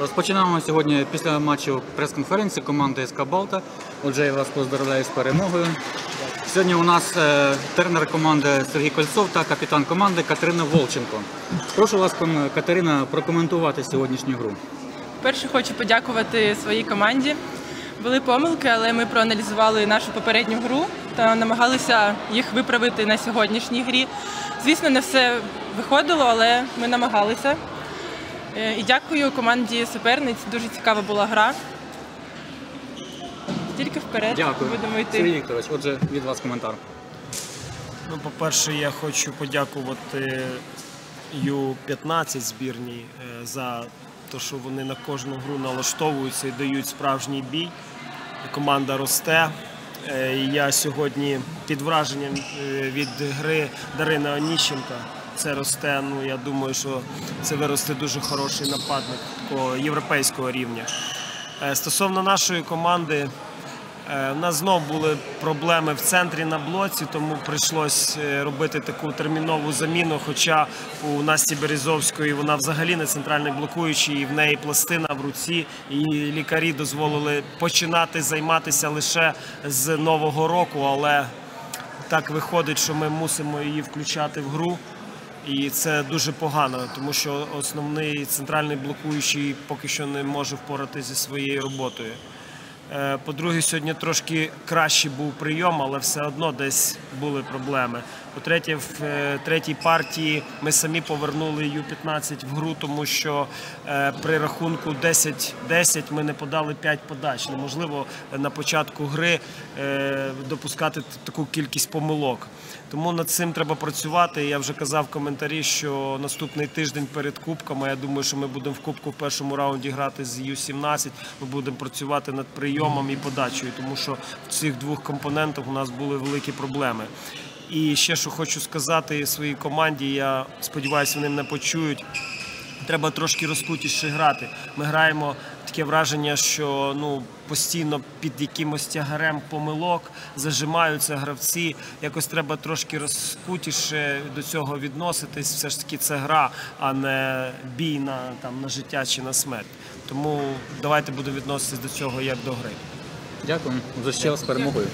Розпочинаємо сьогодні після матчів прес-конференції команди СК «Балта». Отже, я вас поздравляю з перемогою. Сьогодні у нас тренер команди Сергій Кольцов та капітан команди Катерина Волченко. Прошу вас, Катерина, прокоментувати сьогоднішню гру. Перше, хочу подякувати своїй команді. Були помилки, але ми проаналізували нашу попередню гру та намагалися їх виправити на сьогоднішній грі. Звісно, не все виходило, але ми намагалися. І дякую команді суперниць, дуже цікава була гра. Тільки вперед будемо йти. Сергій Вікторович, отже, від вас коментар. Ну, по-перше, я хочу подякувати U15 збірній за те, що вони на кожну гру налаштовуються і дають справжній бій. Команда росте. Я сьогодні під враженням від гри Дарина Оніщенка. Це росте, ну, я думаю, що це виросте дуже хороший нападник такого європейського рівня. Стосовно нашої команди, в нас знов були проблеми в центрі на блоці, тому прийшлось робити таку термінову заміну, хоча у Насті Березовської вона взагалі не центральний блокуючий, і в неї пластина в руці, і лікарі дозволили починати займатися лише з нового року, але так виходить, що ми мусимо її включати в гру. І це дуже погано, тому що основний центральний блокуючий поки що не може впоратися зі своєю роботою. По-друге, сьогодні трошки краще був прийом, але все одно десь були проблеми. По-третє, в третій партії ми самі повернули U15 в гру, тому що при рахунку 10-10 ми не подали 5 подач. Неможливо на початку гри допускати таку кількість помилок. Тому над цим треба працювати. Я вже казав в коментарі, що наступний тиждень перед кубками, я думаю, що ми будемо в кубку в першому раунді грати з U17, ми будемо працювати над прийомом і подачею, тому що в цих двох компонентах у нас були великі проблеми. І ще, що хочу сказати своїй команді, я сподіваюся, вони мене почують, треба трошки розкутіше грати. Ми граємо, таке враження, що постійно під якимось тягарем помилок зажимаються гравці. Якось треба трошки розкутіше до цього відноситись. Все ж таки це гра, а не бій на життя чи на смерть. Тому давайте будемо відноситись до цього як до гри. Дякую. За ще раз перемогою.